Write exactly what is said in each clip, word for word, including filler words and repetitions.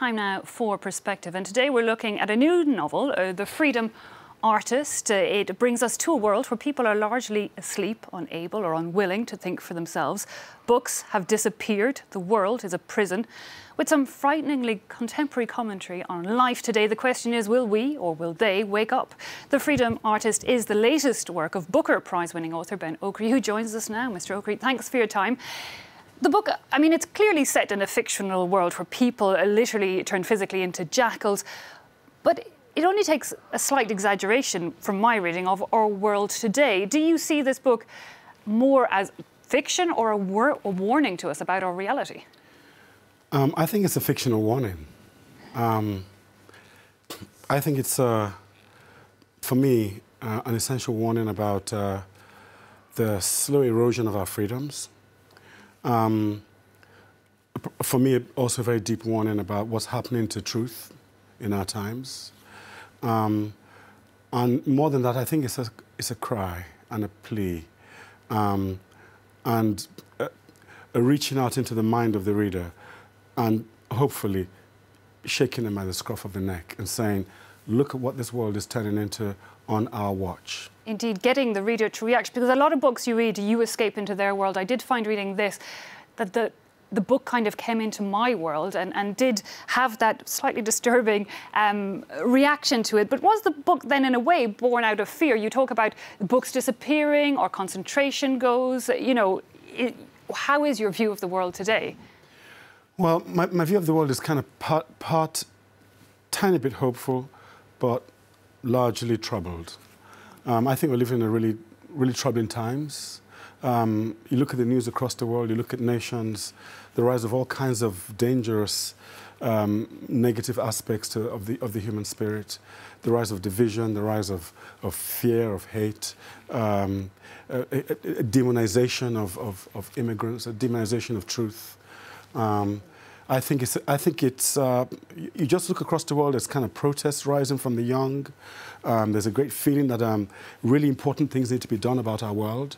time now for Perspective, and today we're looking at a new novel, uh, The Freedom Artist. Uh, it brings us to a world where people are largely asleep, unable or unwilling to think for themselves. Books have disappeared. The world is a prison. With some frighteningly contemporary commentary on life today, the question is, will we or will they wake up? The Freedom Artist is the latest work of Booker Prize-winning author Ben Okri, who joins us now. Mister Okri, thanks for your time. The book, I mean, it's clearly set in a fictional world where people are literally turned physically into jackals, but it only takes a slight exaggeration from my reading of our world today. Do you see this book more as fiction or a, wor a warning to us about our reality? Um, I think it's a fictional warning. Um, I think it's, uh, for me, uh, an essential warning about uh, the slow erosion of our freedoms. Um, for me, also a very deep warning about what's happening to truth in our times. Um, and more than that, I think it's a, it's a cry and a plea um, and a, a reaching out into the mind of the reader and hopefully shaking them by the scruff of the neck and saying, look at what this world is turning into on our watch. Indeed, getting the reader to react, because a lot of books you read, you escape into their world. I did find reading this, that the, the book kind of came into my world and, and did have that slightly disturbing um, reaction to it. But was the book then, in a way, born out of fear? You talk about books disappearing or concentration goes. You know, it, how is your view of the world today? Well, my, my view of the world is kind of part, part tiny bit hopeful, but largely troubled. Um, I think we're living in a really, really troubling times. Um, you look at the news across the world, you look at nations, the rise of all kinds of dangerous um, negative aspects to, of, the, of the human spirit, the rise of division, the rise of, of fear, of hate, um, a, a, a demonization of, of, of immigrants, a demonization of truth. Um, I think it's, I think it's uh, you just look across the world, there's kind of protests rising from the young. Um, there's a great feeling that um, really important things need to be done about our world.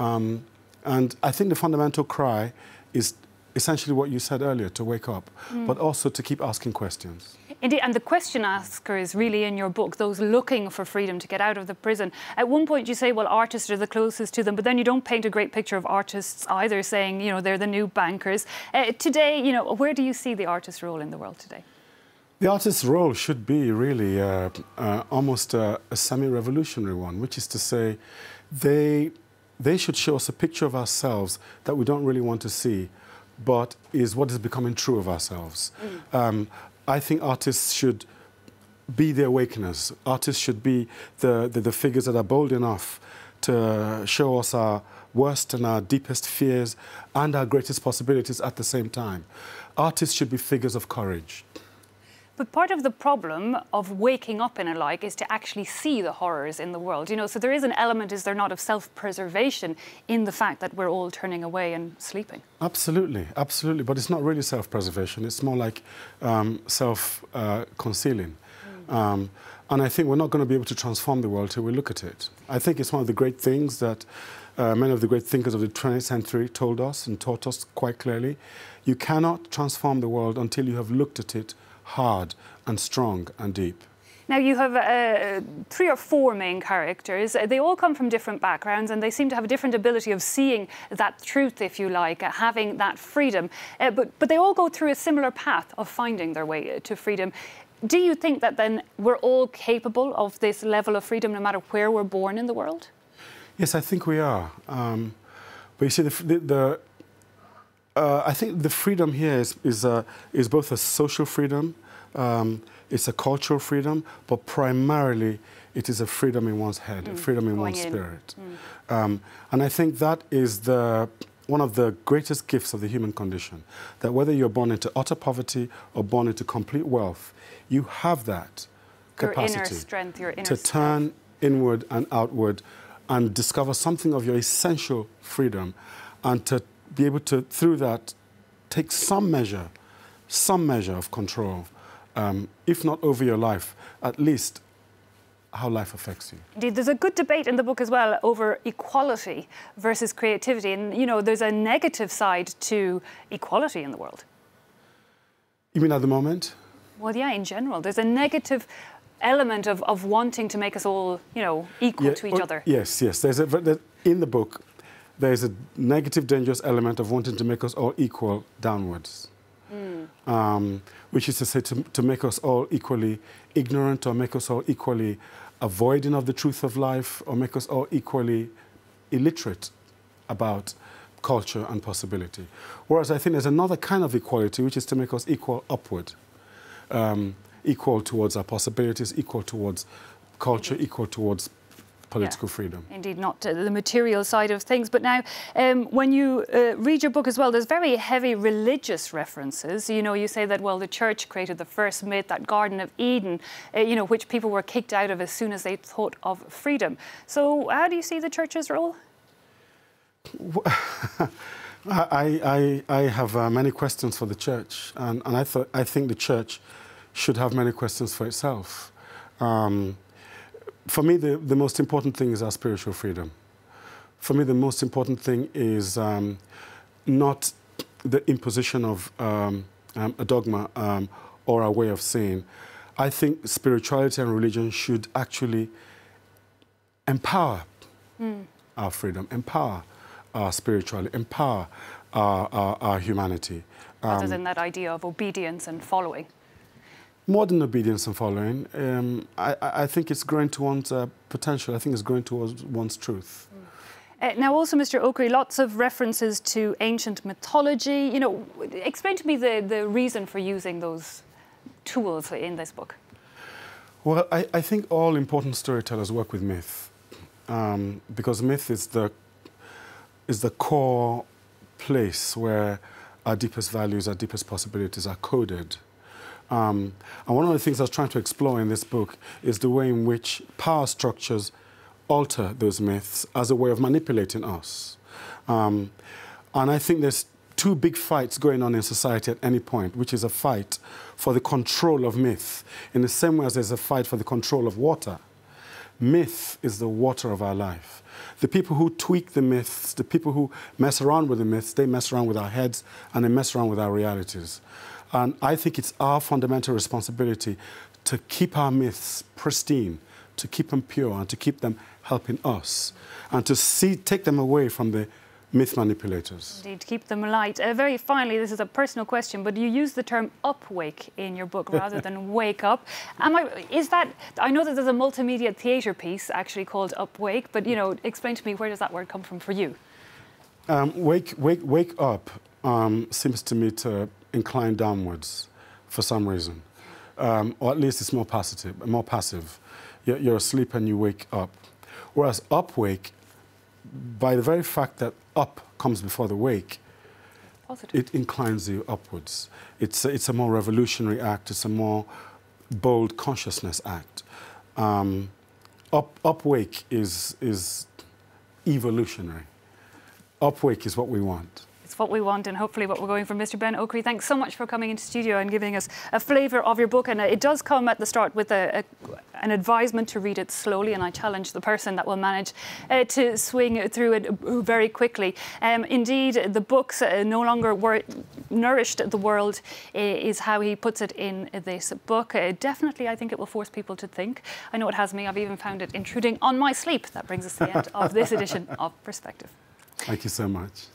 Um, and I think the fundamental cry is essentially what you said earlier, to wake up, mm. but also to keep asking questions. Indeed, and the question asker is really in your book, those looking for freedom to get out of the prison. At one point you say, well, artists are the closest to them, but then you don't paint a great picture of artists either, saying, you know, they're the new bankers. Uh, today, you know, where do you see the artist's role in the world today? The artist's role should be really uh, uh, almost a, a semi-revolutionary one, which is to say they, they should show us a picture of ourselves that we don't really want to see, but is what is becoming true of ourselves. Mm. Um, I think artists should be the awakeners. Artists should be the, the, the figures that are bold enough to show us our worst and our deepest fears and our greatest possibilities at the same time. Artists should be figures of courage. But part of the problem of waking up, in a like, is to actually see the horrors in the world. You know, so there is an element, is there not, of self-preservation in the fact that we're all turning away and sleeping? Absolutely, absolutely. But it's not really self-preservation. It's more like um, self-concealing. Uh, mm. um, and I think we're not going to be able to transform the world till we look at it. I think it's one of the great things that uh, many of the great thinkers of the twentieth century told us and taught us quite clearly. You cannot transform the world until you have looked at it hard and strong and deep. Now, you have uh, three or four main characters. They all come from different backgrounds and they seem to have a different ability of seeing that truth, if you like, uh, having that freedom. Uh, but, but they all go through a similar path of finding their way to freedom. Do you think that then we're all capable of this level of freedom no matter where we're born in the world? Yes, I think we are. Um, but you see, the... the, the Uh, I think the freedom here is, is, uh, is both a social freedom, um, it's a cultural freedom, but primarily it is a freedom in one's head, mm. a freedom in Going one's in. spirit. Mm. Um, and I think that is the, one of the greatest gifts of the human condition, that whether you're born into utter poverty or born into complete wealth, you have that capacity your inner strength, your inner to turn strength. inward and outward and discover something of your essential freedom and to be able to, through that, take some measure, some measure of control, um, if not over your life, at least how life affects you. Indeed, there's a good debate in the book as well over equality versus creativity. And, you know, there's a negative side to equality in the world. You mean at the moment? Well, yeah, in general. There's a negative element of, of wanting to make us all, you know, equal yeah, to each or, other. Yes, yes. There's a, there, in the book, there's a negative, dangerous element of wanting to make us all equal downwards. Mm. Um, which is to say to, to make us all equally ignorant, or make us all equally avoiding of the truth of life, or make us all equally illiterate about culture and possibility. Whereas I think there's another kind of equality, which is to make us equal upward, um, equal towards our possibilities, equal towards culture, equal towards political yeah, freedom. Indeed, not uh, the material side of things. But now, um, when you uh, read your book as well, there's very heavy religious references. You know, you say that, well, the church created the first myth, that Garden of Eden, uh, you know, which people were kicked out of as soon as they thought of freedom. So how do you see the church's role? I, I, I have uh, many questions for the church, and, and I, th I think the church should have many questions for itself. Um, For me, the, the most important thing is our spiritual freedom. For me, the most important thing is um, not the imposition of um, um, a dogma um, or a way of saying. I think spirituality and religion should actually empower mm. our freedom, empower our spirituality, empower our, our, our humanity. Rather um, than that idea of obedience and following. More than obedience and following, um, I, I think it's growing to one's uh, potential. I think it's growing towards one's truth. Mm. Uh, now, also, Mister Okri, lots of references to ancient mythology. You know, explain to me the, the reason for using those tools in this book. Well, I, I think all important storytellers work with myth, um, because myth is the, is the core place where our deepest values, our deepest possibilities are coded. Um, and one of the things I was trying to explore in this book is the way in which power structures alter those myths as a way of manipulating us. Um, and I think there's two big fights going on in society at any point, which is a fight for the control of myth, in the same way as there's a fight for the control of water. Myth is the water of our life. The people who tweak the myths, the people who mess around with the myths, they mess around with our heads and they mess around with our realities. And I think it's our fundamental responsibility to keep our myths pristine, to keep them pure, and to keep them helping us, and to see, take them away from the myth manipulators. Indeed, keep them light. Uh, very finally, this is a personal question, but you use the term upwake in your book rather than wake up. Am I, is that, I know that there's a multimedia theatre piece actually called Upwake, but, you know, explain to me, where does that word come from for you? Um, wake, wake, wake up um, seems to me to incline downwards for some reason. Um, or at least it's more passive. More passive. You're, you're asleep and you wake up. Whereas upwake, by the very fact that up comes before the wake, positive. It inclines you upwards. It's a, it's a more revolutionary act. It's a more bold consciousness act. Um, up, upwake is, is evolutionary. Upwake is what we want. What we want, and hopefully what we're going for. Mister Ben Okri, thanks so much for coming into studio and giving us a flavour of your book. And it does come at the start with a, a, an advisement to read it slowly, and I challenge the person that will manage uh, to swing through it very quickly. Um, indeed, the books uh, no longer wor nourished the world is how he puts it in this book. Uh, definitely, I think it will force people to think. I know it has me. I've even found it intruding on my sleep. That brings us to the end of this edition of Perspective. Thank you so much.